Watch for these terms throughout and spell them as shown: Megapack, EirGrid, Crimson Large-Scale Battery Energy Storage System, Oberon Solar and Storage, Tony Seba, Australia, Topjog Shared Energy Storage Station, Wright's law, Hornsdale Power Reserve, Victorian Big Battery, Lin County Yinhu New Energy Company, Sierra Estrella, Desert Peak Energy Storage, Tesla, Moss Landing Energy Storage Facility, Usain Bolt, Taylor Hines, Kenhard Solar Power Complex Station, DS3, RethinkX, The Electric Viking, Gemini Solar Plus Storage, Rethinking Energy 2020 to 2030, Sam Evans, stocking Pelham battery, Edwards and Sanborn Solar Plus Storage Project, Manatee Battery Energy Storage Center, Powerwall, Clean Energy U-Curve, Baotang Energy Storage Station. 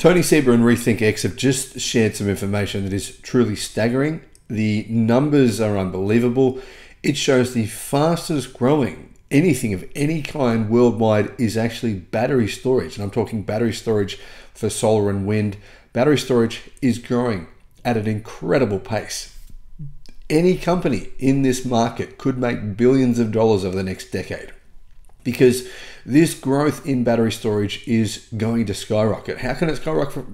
Tony Seba and RethinkX have just shared some information that is truly staggering. The numbers are unbelievable. It shows the fastest growing anything of any kind worldwide is actually battery storage. And I'm talking battery storage for solar and wind. Battery storage is growing at an incredible pace. Any company in this market could make billions of dollars over the next decade, because this growth in battery storage is going to skyrocket. How can it skyrocket?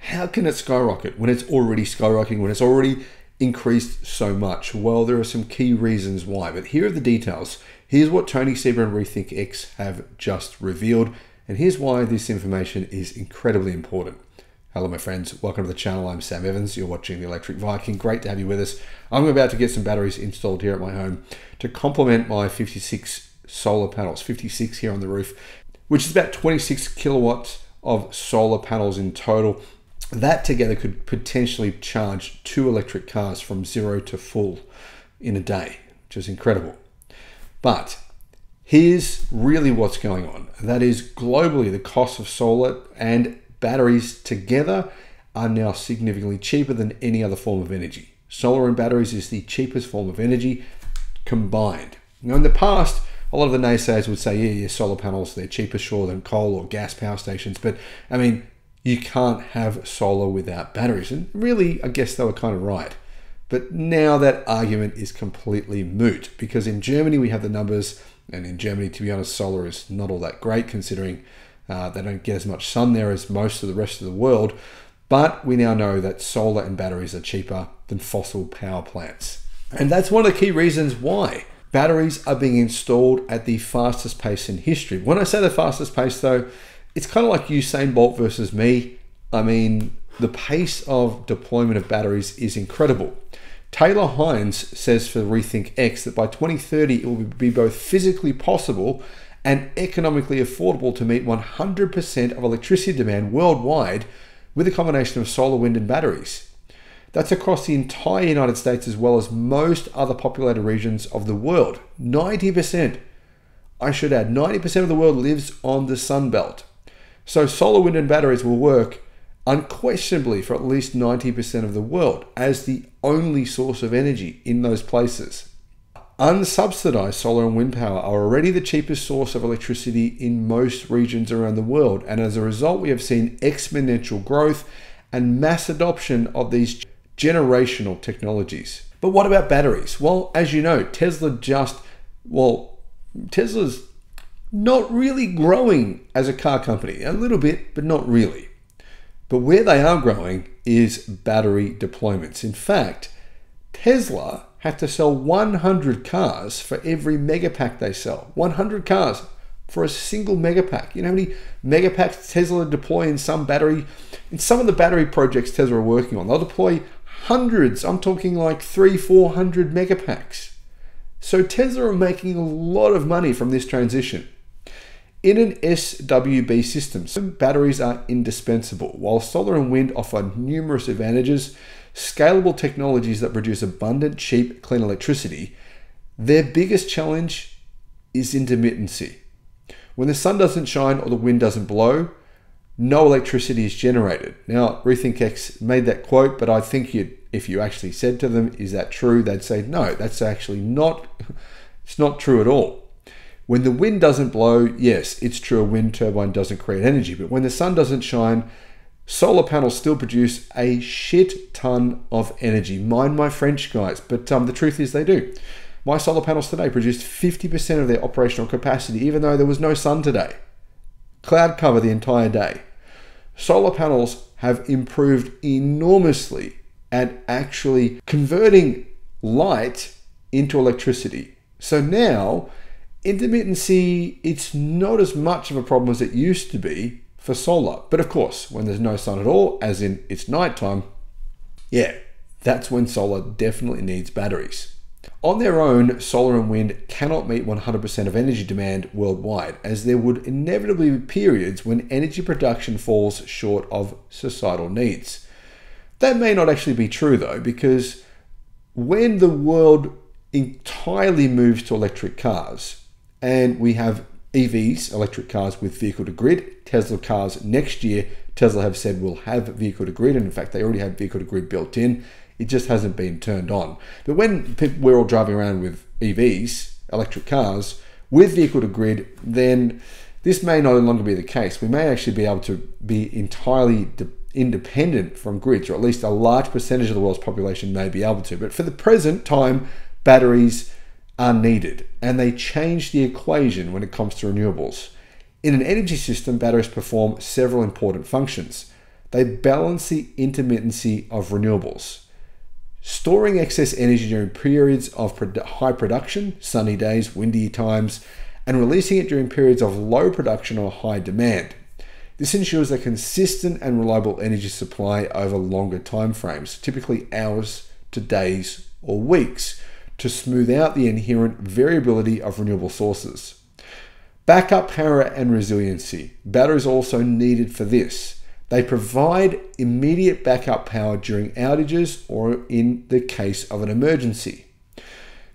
How can it skyrocket when it's already skyrocketing, when it's already increased so much? Well, there are some key reasons why, but here are the details. Here's what Tony Seba and RethinkX have just revealed, and here's why this information is incredibly important. Hello, my friends. Welcome to the channel. I'm Sam Evans. You're watching The Electric Viking. Great to have you with us. I'm about to get some batteries installed here at my home to complement my 56 solar panels, 56 here on the roof, which is about 26 kilowatts of solar panels in total. That together could potentially charge 2 electric cars from 0 to full in a day, which is incredible. But here's really what's going on. That is, globally, the cost of solar and batteries together are now significantly cheaper than any other form of energy. Solar and batteries is the cheapest form of energy combined. Now, in the past, a lot of the naysayers would say, yeah, solar panels, they're cheaper, sure, than coal or gas power stations. But, you can't have solar without batteries. And really, I guess they were kind of right. But now that argument is completely moot, because in Germany, we have the numbers. And in Germany, to be honest, solar is not all that great, considering they don't get as much sun there as most of the rest of the world. But we now know that solar and batteries are cheaper than fossil power plants. And that's one of the key reasons why batteries are being installed at the fastest pace in history. When I say the fastest pace, though, it's kind of like Usain Bolt versus me. The pace of deployment of batteries is incredible. Taylor Hines says for RethinkX that by 2030, it will be both physically possible and economically affordable to meet 100% of electricity demand worldwide with a combination of solar, wind, and batteries. That's across the entire United States as well as most other populated regions of the world. 90%, I should add, 90% of the world lives on the Sun Belt. So solar, wind, and batteries will work unquestionably for at least 90% of the world as the only source of energy in those places. Unsubsidized solar and wind power are already the cheapest source of electricity in most regions around the world. And as a result, we have seen exponential growth and mass adoption of these generational technologies. But what about batteries? Well, as you know, Tesla's not really growing as a car company, a little bit, but not really. But where they are growing is battery deployments. In fact, Tesla had to sell 100 cars for every megapack they sell. 100 cars for a single megapack. You know how many megapacks Tesla deploy in some of the battery projects Tesla are working on? They'll deploy hundreds. I'm talking like 300-400 megapacks. So Tesla are making a lot of money from this transition. In an SWB system, some batteries are indispensable. While solar and wind offer numerous advantages, scalable technologies that produce abundant, cheap, clean electricity, their biggest challenge is intermittency. When the sun doesn't shine or the wind doesn't blow, no electricity is generated. Now, RethinkX made that quote, but I think if you actually said to them, is that true? They'd say, no, that's actually not true at all. When the wind doesn't blow, yes, it's true, a wind turbine doesn't create energy, but when the sun doesn't shine, solar panels still produce a shit ton of energy. Mind my French, guys, but the truth is they do. My solar panels today produced 50% of their operational capacity, even though there was no sun today. Cloud cover the entire day. Solar panels have improved enormously at actually converting light into electricity. So now, intermittency, it's not as much of a problem as it used to be for solar. But of course, when there's no sun at all, as in it's nighttime, yeah, that's when solar definitely needs batteries. On their own, solar and wind cannot meet 100% of energy demand worldwide, as there would inevitably be periods when energy production falls short of societal needs. That may not actually be true though, because when the world entirely moves to electric cars and we have EVs, electric cars with vehicle-to-grid. Tesla cars next year, Tesla have said will have vehicle-to-grid, and in fact, they already have vehicle-to-grid built in. It just hasn't been turned on. But when we're all driving around with EVs, electric cars, with vehicle-to-grid, then this may no longer be the case. We may actually be able to be entirely independent from grids, or at least a large percentage of the world's population may be able to. But for the present time, batteries are needed, and they change the equation when it comes to renewables. In an energy system, batteries perform several important functions. They balance the intermittency of renewables. Storing excess energy during periods of high production, sunny days, windy times, and releasing it during periods of low production or high demand. This ensures a consistent and reliable energy supply over longer timeframes, typically hours to days or weeks, to smooth out the inherent variability of renewable sources. Backup power and resiliency. Batteries are also needed for this. They provide immediate backup power during outages or in the case of an emergency.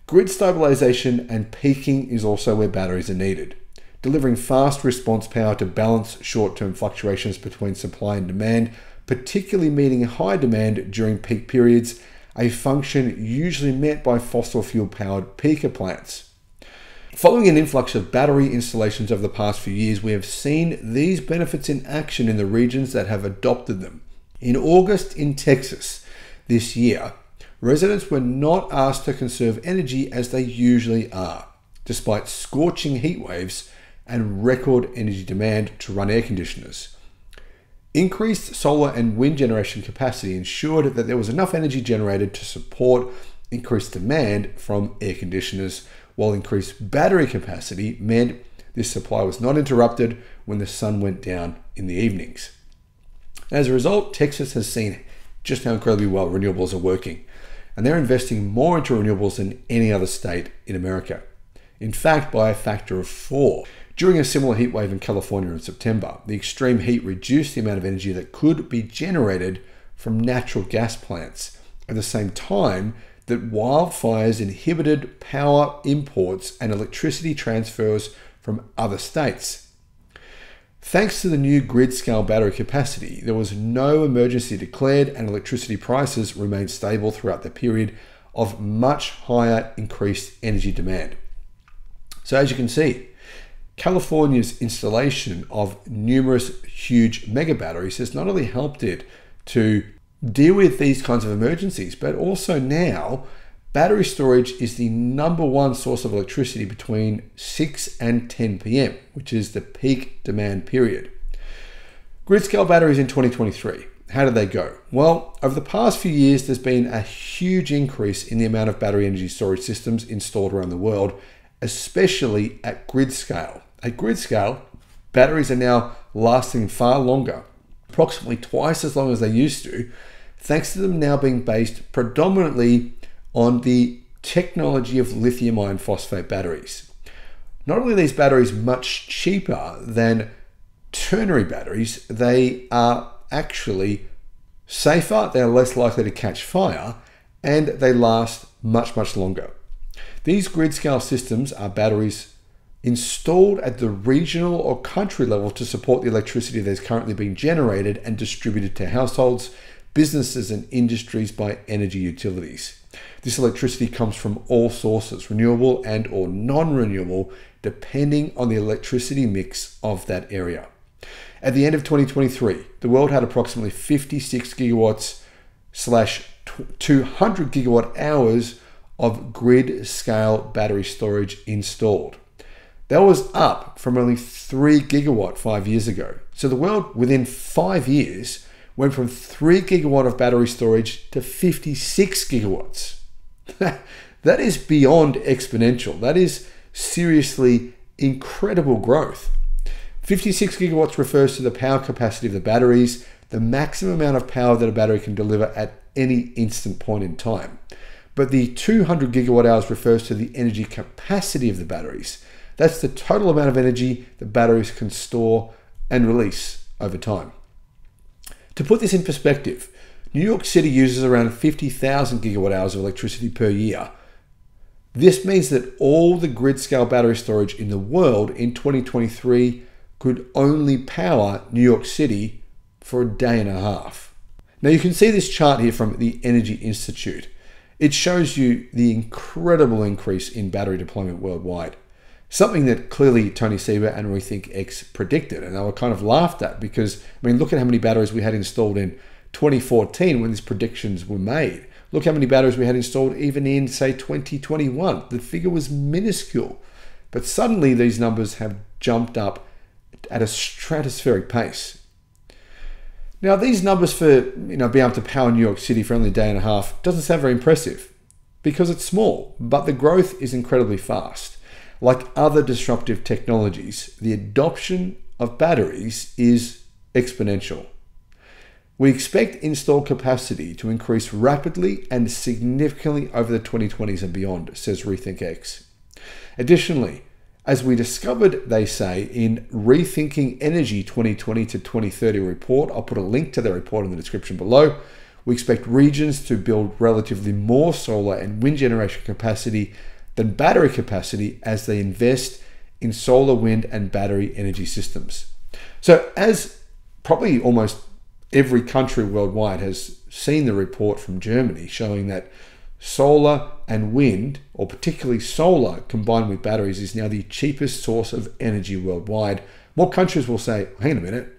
Grid stabilization and peaking is also where batteries are needed, delivering fast response power to balance short-term fluctuations between supply and demand, particularly meeting high demand during peak periods, a function usually met by fossil fuel-powered peaker plants. Following an influx of battery installations over the past few years, we have seen these benefits in action in the regions that have adopted them. In August in Texas this year, residents were not asked to conserve energy as they usually are, despite scorching heat waves and record energy demand to run air conditioners. Increased solar and wind generation capacity ensured that there was enough energy generated to support increased demand from air conditioners, while increased battery capacity meant this supply was not interrupted when the sun went down in the evenings. As a result, Texas has seen just how incredibly well renewables are working, and they're investing more into renewables than any other state in America. In fact, by a factor of 4. During a similar heat wave in California in September, the extreme heat reduced the amount of energy that could be generated from natural gas plants, at the same time that wildfires inhibited power imports and electricity transfers from other states. Thanks to the new grid-scale battery capacity, there was no emergency declared, and electricity prices remained stable throughout the period of much higher increased energy demand. So as you can see, California's installation of numerous huge mega batteries has not only helped it to deal with these kinds of emergencies, but also now battery storage is the #1 source of electricity between 6 and 10 p.m., which is the peak demand period. Grid scale batteries in 2023. How did they go? Well, over the past few years, there's been a huge increase in the amount of battery energy storage systems installed around the world, especially at grid scale. At grid scale, batteries are now lasting far longer, approximately twice as long as they used to, thanks to them now being based predominantly on the technology of lithium iron phosphate batteries. Not only are these batteries much cheaper than ternary batteries, they are actually safer, they're less likely to catch fire, and they last much, much longer. These grid-scale systems are batteries installed at the regional or country level to support the electricity that is currently being generated and distributed to households, businesses, and industries by energy utilities. This electricity comes from all sources, renewable and or non-renewable, depending on the electricity mix of that area. At the end of 2023, the world had approximately 56 gigawatts/200 gigawatt hours of grid-scale battery storage installed. That was up from only 3 gigawatt 5 years ago. So the world within 5 years went from 3 gigawatt of battery storage to 56 gigawatts. That is beyond exponential. That is seriously incredible growth. 56 gigawatts refers to the power capacity of the batteries, the maximum amount of power that a battery can deliver at any instant point in time. But the 200 gigawatt hours refers to the energy capacity of the batteries. That's the total amount of energy the batteries can store and release over time. To put this in perspective, New York City uses around 50,000 gigawatt hours of electricity per year. This means that all the grid-scale battery storage in the world in 2023 could only power New York City for a day and a half. Now you can see this chart here from the Energy Institute. It shows you the incredible increase in battery deployment worldwide, something that clearly Tony Seba and RethinkX predicted, and they were kind of laughed at because, I mean, look at how many batteries we had installed in 2014 when these predictions were made. Look how many batteries we had installed even in, say, 2021. The figure was minuscule, but suddenly these numbers have jumped up at a stratospheric pace. Now these numbers for, you know, being able to power New York City for only a day and a half doesn't sound very impressive because it's small, but the growth is incredibly fast. Like other disruptive technologies, the adoption of batteries is exponential. We expect install capacity to increase rapidly and significantly over the 2020s and beyond, says RethinkX. Additionally, as we discovered, they say, in Rethinking Energy 2020 to 2030 report, I'll put a link to their report in the description below, we expect regions to build relatively more solar and wind generation capacity than battery capacity as they invest in solar, wind, and battery energy systems. So as probably almost every country worldwide has seen the report from Germany showing that solar and wind, or particularly solar combined with batteries, is now the cheapest source of energy worldwide. More countries will say, hang on a minute,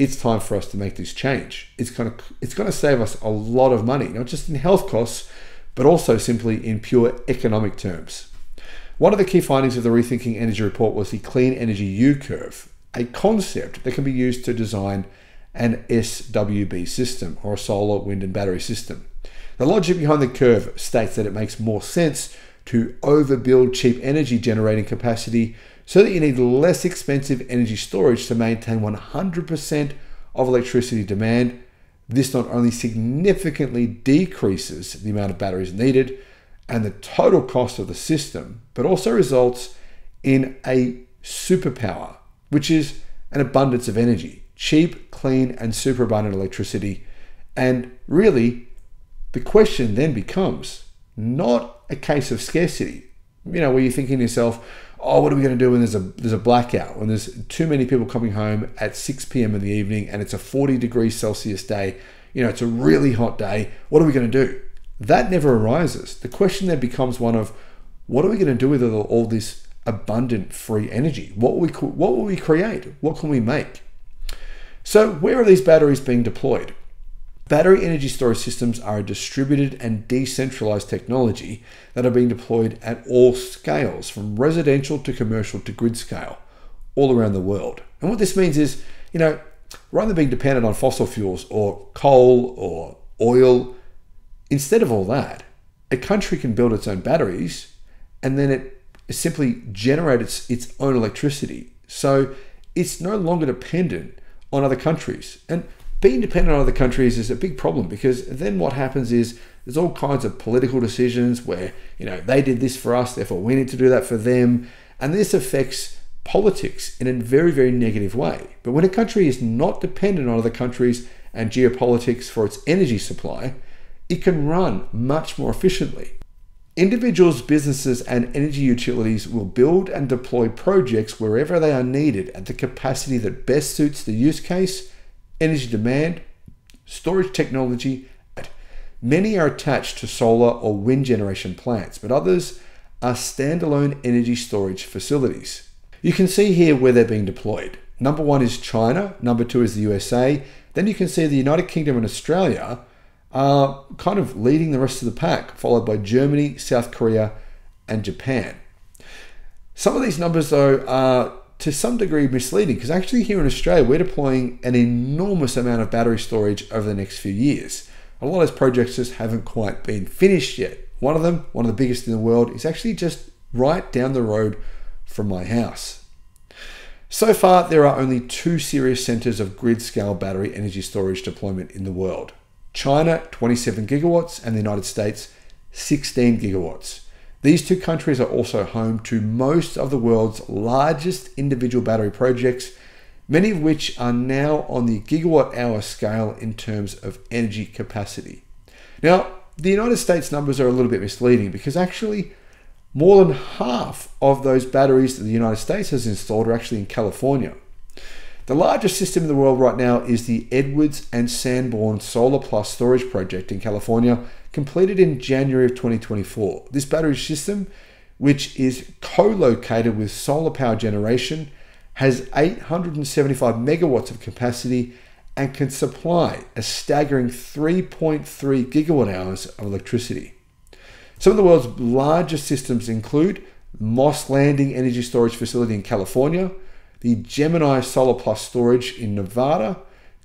it's time for us to make this change. It's going to save us a lot of money, not just in health costs, but also simply in pure economic terms. One of the key findings of the Rethinking Energy report was the Clean Energy U-Curve, a concept that can be used to design an SWB system, or a solar, wind, and battery system. The logic behind the curve states that it makes more sense to overbuild cheap energy generating capacity so that you need less expensive energy storage to maintain 100% of electricity demand. This not only significantly decreases the amount of batteries needed and the total cost of the system, but also results in a superpower, which is an abundance of energy. Cheap, clean, and superabundant electricity. And really, the question then becomes not a case of scarcity, you know, where you're thinking to yourself, oh, what are we going to do when there's a blackout, when there's too many people coming home at 6 p.m. in the evening and it's a 40 degrees Celsius day, you know, it's a really hot day, what are we going to do? That never arises. The question then becomes one of, what are we going to do with all this abundant free energy? What will we create? What can we make? So where are these batteries being deployed? Battery energy storage systems are a distributed and decentralized technology that are being deployed at all scales, from residential to commercial to grid scale, all around the world. And what this means is, you know, rather than being dependent on fossil fuels or coal or oil, instead of all that, a country can build its own batteries and then it simply generates its own electricity. So it's no longer dependent on other countries. And being dependent on other countries is a big problem, because then what happens is there's all kinds of political decisions where, you know, they did this for us, therefore we need to do that for them. And this affects politics in a very, very negative way. But when a country is not dependent on other countries and geopolitics for its energy supply, it can run much more efficiently. Individuals, businesses, and energy utilities will build and deploy projects wherever they are needed at the capacity that best suits the use case, energy demand, storage technology. Many are attached to solar or wind generation plants, but others are standalone energy storage facilities. You can see here where they're being deployed. Number one is China, number two is the USA. Then you can see the United Kingdom and Australia are kind of leading the rest of the pack, followed by Germany, South Korea, and Japan. Some of these numbers, though, are to some degree misleading, because actually here in Australia, we're deploying an enormous amount of battery storage over the next few years. A lot of those projects just haven't quite been finished yet. One of them, one of the biggest in the world, is actually just right down the road from my house. So far, there are only two serious centers of grid-scale battery energy storage deployment in the world. China, 27 gigawatts, and the United States, 16 gigawatts. These two countries are also home to most of the world's largest individual battery projects, many of which are now on the gigawatt-hour scale in terms of energy capacity. Now, the United States numbers are a little bit misleading, because actually More than half of those batteries that the United States has installed are actually in California. The largest system in the world right now is the Edwards and Sanborn Solar Plus Storage Project in California, completed in January of 2024. This battery system, which is co-located with solar power generation, has 875 megawatts of capacity and can supply a staggering 3.3 gigawatt hours of electricity. Some of the world's largest systems include Moss Landing Energy Storage Facility in California, the Gemini Solar Plus Storage in Nevada,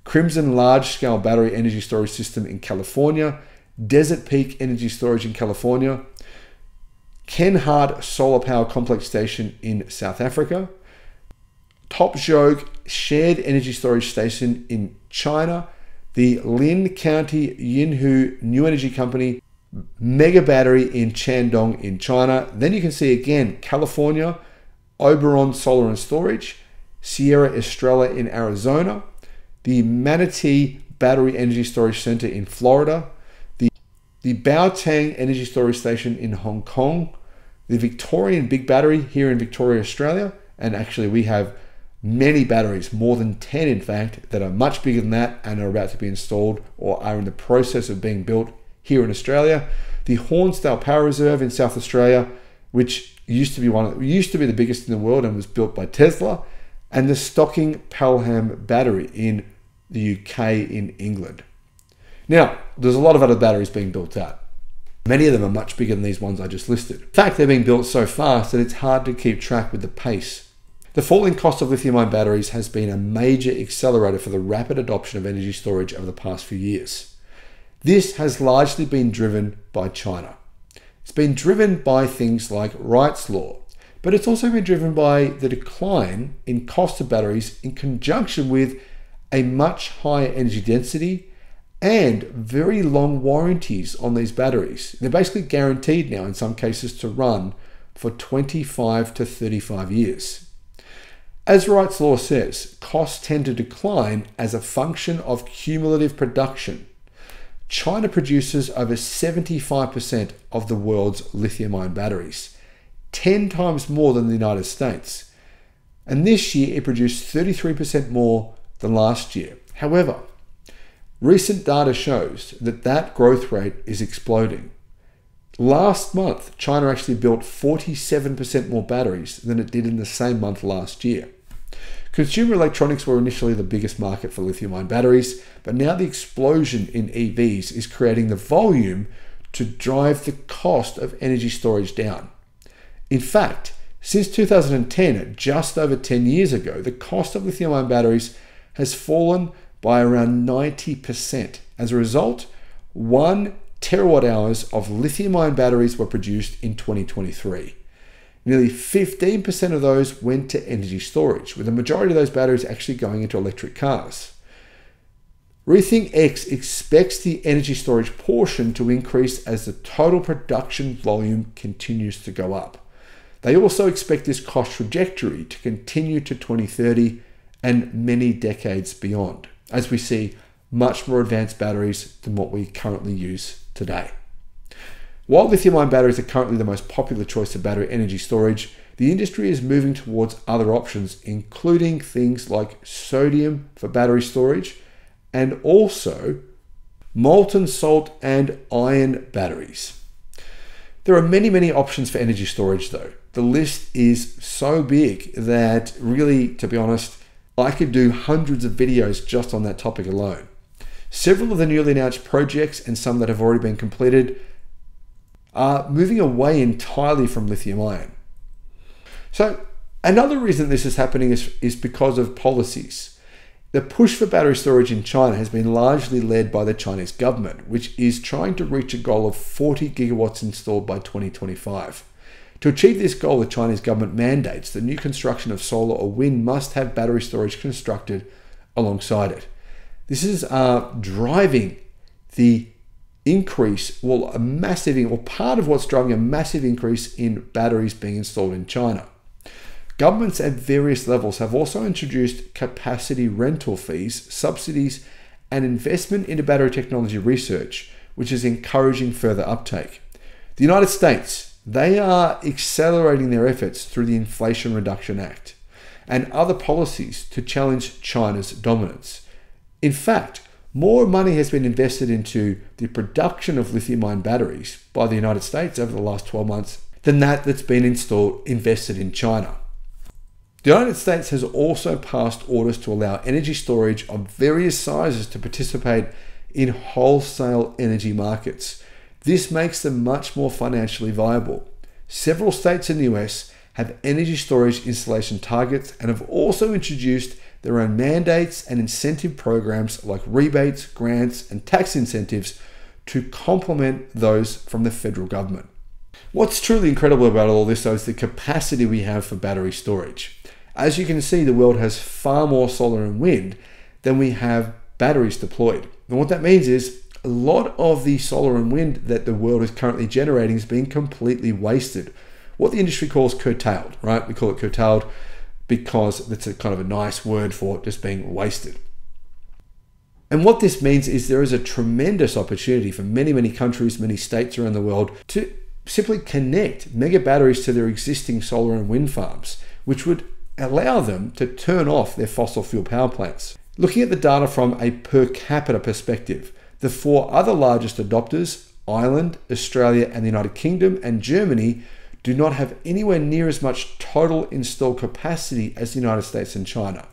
Crimson Large-Scale Battery Energy Storage System in California, Desert Peak Energy Storage in California, Kenhard Solar Power Complex Station in South Africa, Topjog Shared Energy Storage Station in China, the Lin County Yinhu New Energy Company, Mega Battery in Shandong in China. Then you can see again California, Oberon Solar and Storage, Sierra Estrella in Arizona, the Manatee Battery Energy Storage Center in Florida, the Baotang Energy Storage Station in Hong Kong, the Victorian Big Battery here in Victoria, Australia, and actually we have many batteries, more than 10 in fact, that are much bigger than that and are about to be installed or are in the process of being built here in Australia. The Hornsdale Power Reserve in South Australia, which used to be the biggest in the world and was built by Tesla, and the stocking Pelham battery in the UK in England. Now, there's a lot of other batteries being built out. Many of them are much bigger than these ones I just listed. In fact, they're being built so fast that it's hard to keep track with the pace. The falling cost of lithium-ion batteries has been a major accelerator for the rapid adoption of energy storage over the past few years. This has largely been driven by China. It's been driven by things like Wright's law, but it's also been driven by the decline in cost of batteries in conjunction with a much higher energy density and very long warranties on these batteries. They're basically guaranteed now in some cases to run for 25 to 35 years. As Wright's law says, costs tend to decline as a function of cumulative production. China produces over 75% of the world's lithium-ion batteries, 10 times more than the United States. And this year it produced 33% more than last year. However, recent data shows that that growth rate is exploding. Last month, China actually built 47% more batteries than it did in the same month last year. Consumer electronics were initially the biggest market for lithium-ion batteries, but now the explosion in EVs is creating the volume to drive the cost of energy storage down. In fact, since 2010, just over 10 years ago, the cost of lithium-ion batteries has fallen by around 90%. As a result, 1 terawatt hours of lithium-ion batteries were produced in 2023. Nearly 15% of those went to energy storage, with the majority of those batteries actually going into electric cars. RethinkX expects the energy storage portion to increase as the total production volume continues to go up. They also expect this cost trajectory to continue to 2030 and many decades beyond, as we see much more advanced batteries than what we currently use today. While lithium-ion batteries are currently the most popular choice for battery energy storage, the industry is moving towards other options, including things like sodium for battery storage and also molten salt and iron batteries. There are many, many options for energy storage though. The list is so big that really, to be honest, I could do hundreds of videos just on that topic alone. Several of the newly announced projects and some that have already been completed are moving away entirely from lithium-ion. So another reason this is happening is because of policies. The push for battery storage in China has been largely led by the Chinese government, which is trying to reach a goal of 40 gigawatts installed by 2025. To achieve this goal, the Chinese government mandates that new construction of solar or wind must have battery storage constructed alongside it. This is driving the increase, well, a massive, or part of what's driving a massive increase in batteries being installed in China. Governments at various levels have also introduced capacity rental fees, subsidies, and investment into battery technology research, which is encouraging further uptake. The United States They are accelerating their efforts through the Inflation Reduction Act and other policies to challenge China's dominance. In fact, more money has been invested into the production of lithium-ion batteries by the United States over the last 12 months than that's been invested in China. The United States has also passed orders to allow energy storage of various sizes to participate in wholesale energy markets. This makes them much more financially viable. Several states in the US have energy storage installation targets and have also introduced their own mandates and incentive programs like rebates, grants, and tax incentives to complement those from the federal government. What's truly incredible about all this, though, is the capacity we have for battery storage. As you can see, the world has far more solar and wind than we have batteries deployed. And what that means is a lot of the solar and wind that the world is currently generating is being completely wasted. What the industry calls curtailed, right? We call it curtailed because that's a kind of a nice word for it just being wasted. And what this means is there is a tremendous opportunity for many, many countries, many states around the world to simply connect mega batteries to their existing solar and wind farms, which would allow them to turn off their fossil fuel power plants. Looking at the data from a per capita perspective, the four other largest adopters, Ireland, Australia, and the United Kingdom, and Germany, do not have anywhere near as much total installed capacity as the United States and China.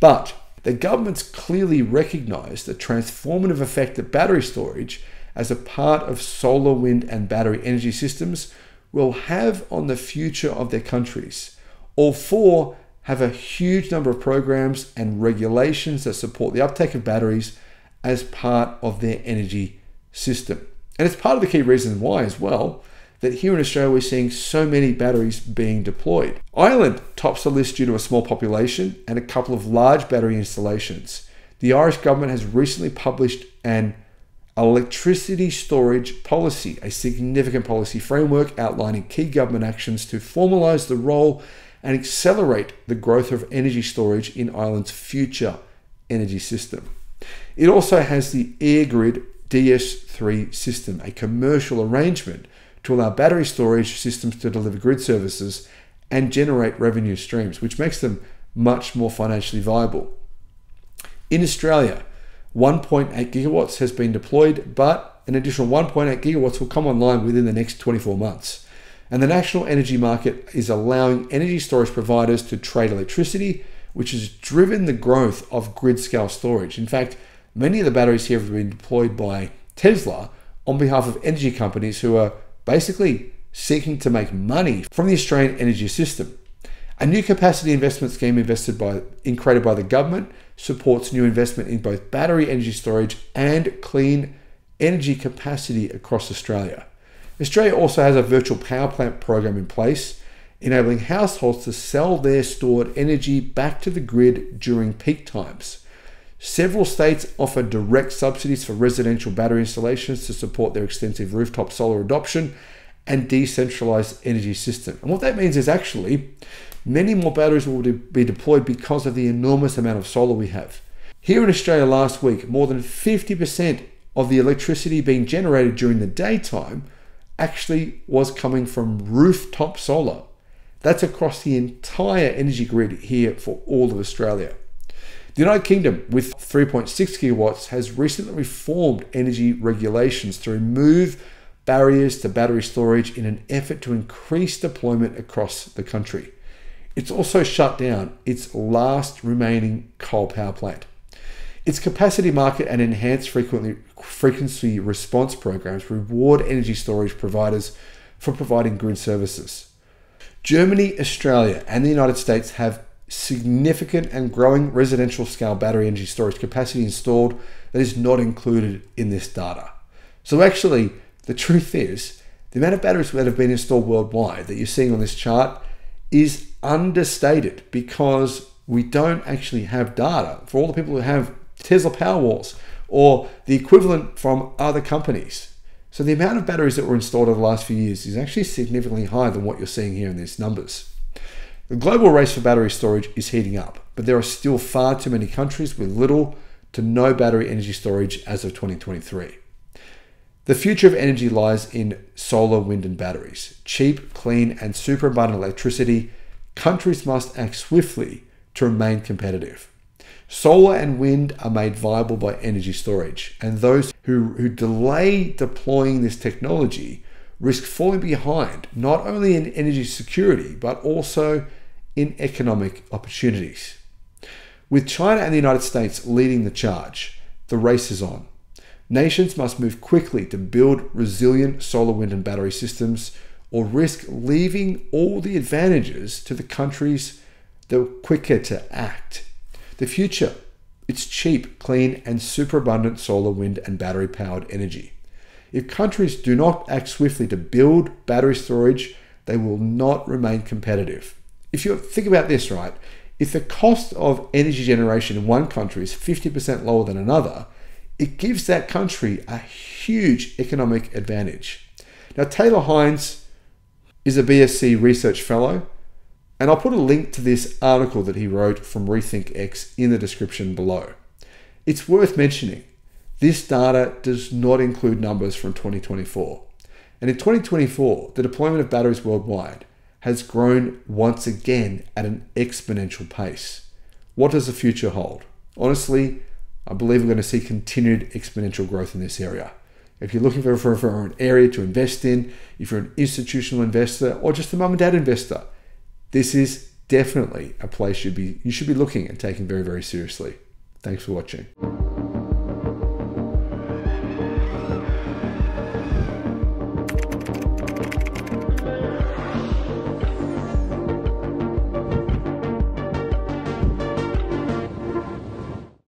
But the governments clearly recognize the transformative effect that battery storage as a part of solar, wind, and battery energy systems will have on the future of their countries. All four have a huge number of programs and regulations that support the uptake of batteries as part of their energy system. And it's part of the key reason why as well, that here in Australia we're seeing so many batteries being deployed. Ireland tops the list due to a small population and a couple of large battery installations. The Irish government has recently published an electricity storage policy, a significant policy framework outlining key government actions to formalise the role and accelerate the growth of energy storage in Ireland's future energy system. It also has the EirGrid DS3 system, a commercial arrangement to allow battery storage systems to deliver grid services and generate revenue streams, which makes them much more financially viable. In Australia, 1.8 gigawatts has been deployed, but an additional 1.8 gigawatts will come online within the next 24 months. And the national energy market is allowing energy storage providers to trade electricity, which has driven the growth of grid-scale storage. In fact, many of the batteries here have been deployed by Tesla on behalf of energy companies who are basically seeking to make money from the Australian energy system. A new capacity investment scheme created by the government supports new investment in both battery energy storage and clean energy capacity across Australia. Australia also has a virtual power plant program in place, enabling households to sell their stored energy back to the grid during peak times. Several states offer direct subsidies for residential battery installations to support their extensive rooftop solar adoption and decentralized energy system. And what that means is actually many more batteries will be deployed because of the enormous amount of solar we have. Here in Australia last week, more than 50% of the electricity being generated during the daytime actually was coming from rooftop solar. That's across the entire energy grid here for all of Australia. The United Kingdom, with 3.6 gigawatts, has recently reformed energy regulations to remove barriers to battery storage in an effort to increase deployment across the country. It's also shut down its last remaining coal power plant. Its capacity market and enhanced frequency response programs reward energy storage providers for providing grid services. Germany, Australia, and the United States have significant and growing residential scale battery energy storage capacity installed that is not included in this data. So actually, the truth is, the amount of batteries that have been installed worldwide that you're seeing on this chart is understated because we don't actually have data for all the people who have Tesla Powerwalls or the equivalent from other companies. So the amount of batteries that were installed over the last few years is actually significantly higher than what you're seeing here in these numbers. The global race for battery storage is heating up, but there are still far too many countries with little to no battery energy storage as of 2023. The future of energy lies in solar, wind, and batteries. Cheap, clean, and superabundant electricity. Countries must act swiftly to remain competitive. Solar and wind are made viable by energy storage, and those who delay deploying this technology risk falling behind, not only in energy security, but also in economic opportunities. With China and the United States leading the charge, the race is on. Nations must move quickly to build resilient solar, wind, and battery systems, or risk leaving all the advantages to the countries that are quicker to act. The future, it's cheap, clean, and superabundant solar, wind, and battery-powered energy. If countries do not act swiftly to build battery storage, they will not remain competitive. If you think about this, right? If the cost of energy generation in one country is 50% lower than another, it gives that country a huge economic advantage. Now, Taylor Hines is a BSc research fellow, and I'll put a link to this article that he wrote from RethinkX in the description below. It's worth mentioning, this data does not include numbers from 2024. And in 2024, the deployment of batteries worldwide has grown once again at an exponential pace. What does the future hold? Honestly, I believe we're going to see continued exponential growth in this area. If you're looking for an area to invest in, if you're an institutional investor or just a mum and dad investor, this is definitely a place you should be looking and taking very, very seriously. Thanks for watching.